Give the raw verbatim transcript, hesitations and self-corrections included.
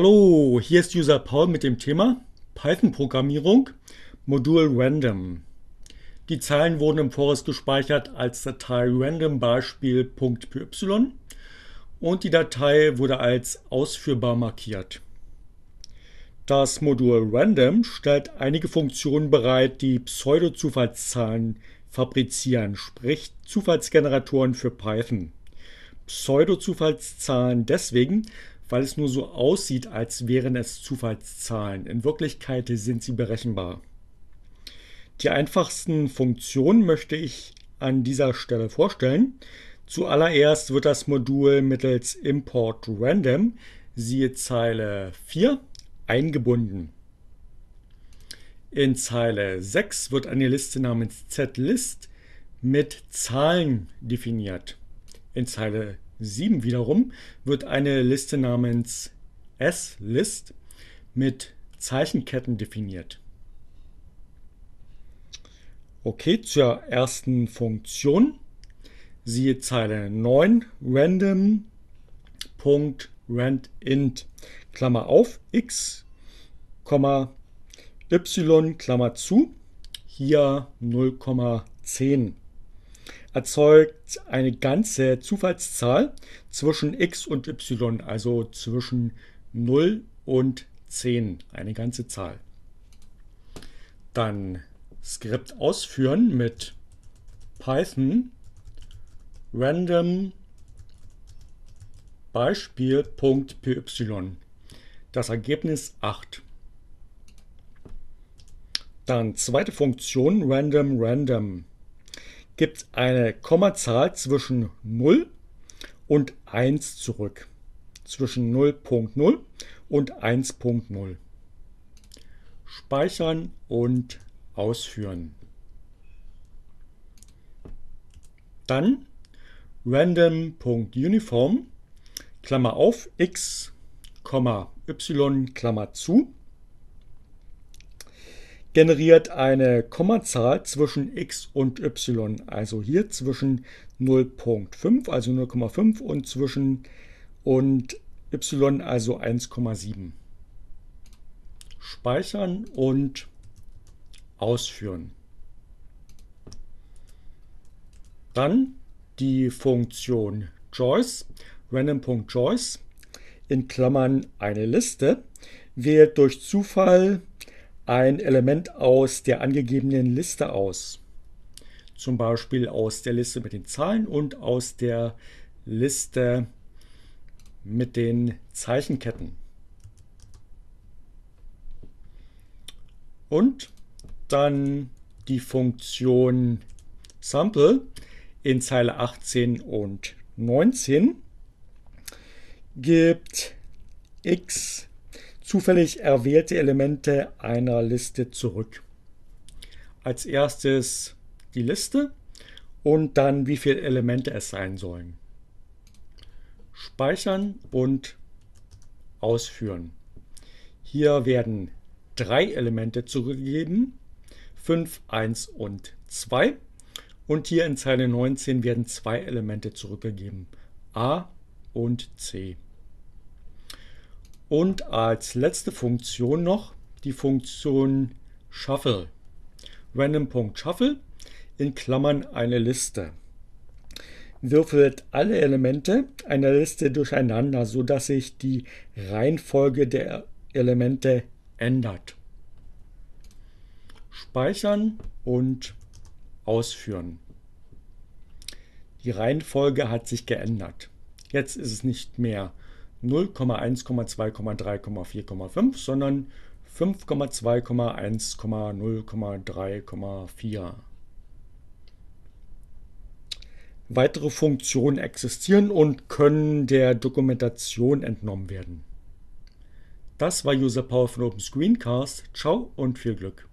Hallo, hier ist User Paul mit dem Thema Python-Programmierung, Modul Random. Die Zeilen wurden im Voraus gespeichert als Datei randomBeispiel.py und die Datei wurde als ausführbar markiert. Das Modul Random stellt einige Funktionen bereit, die Pseudo-Zufallszahlen fabrizieren, sprich Zufallsgeneratoren für Python. Pseudo-Zufallszahlen deswegen, weil es nur so aussieht, als wären es Zufallszahlen. In Wirklichkeit sind sie berechenbar. Die einfachsten Funktionen möchte ich an dieser Stelle vorstellen. Zuallererst wird das Modul mittels Import Random, siehe Zeile vier, eingebunden. In Zeile sechs wird eine Liste namens zlist mit Zahlen definiert. In Zeile sieben wiederum wird eine Liste namens slist mit Zeichenketten definiert. Okay, zur ersten Funktion. Siehe Zeile neun, random.randint, Klammer auf, x, y, Klammer zu, hier null Komma zehn. Erzeugt eine ganze Zufallszahl zwischen x und y, also zwischen null und zehn, eine ganze Zahl. Dann Skript ausführen mit Python randomBeispiel.py. Das Ergebnis acht. Dann zweite Funktion random random. Gibt eine Kommazahl zwischen null und eins zurück. Zwischen null Komma null und eins Komma null. Speichern und ausführen. Dann random.uniform, Klammer auf, x, y, Klammer zu, generiert eine Kommazahl zwischen x und y, also hier zwischen null Komma fünf, also null Komma fünf und zwischen und y, also eins Komma sieben. Speichern und ausführen. Dann die Funktion choice, random.choice, in Klammern eine Liste, wählt durch Zufall ein Element aus der angegebenen Liste aus. Zum Beispiel aus der Liste mit den Zahlen und aus der Liste mit den Zeichenketten. Und dann die Funktion Sample in Zeile achtzehn und neunzehn gibt x zufällig erwählte Elemente einer Liste zurück. Als erstes die Liste und dann wie viele Elemente es sein sollen. Speichern und ausführen. Hier werden drei Elemente zurückgegeben, fünf, eins und zwei. Und hier in Zeile neunzehn werden zwei Elemente zurückgegeben, a und c. Und als letzte Funktion noch die Funktion Shuffle. Random.Shuffle in Klammern eine Liste. Würfelt alle Elemente einer Liste durcheinander, sodass sich die Reihenfolge der Elemente ändert. Speichern und ausführen. Die Reihenfolge hat sich geändert. Jetzt ist es nicht mehr null Komma eins Komma zwei Komma drei Komma vier Komma fünf, sondern fünf Komma zwei Komma eins Komma null Komma drei Komma vier. Weitere Funktionen existieren und können der Dokumentation entnommen werden. Das war User Paul von OpenScreencast. Ciao und viel Glück.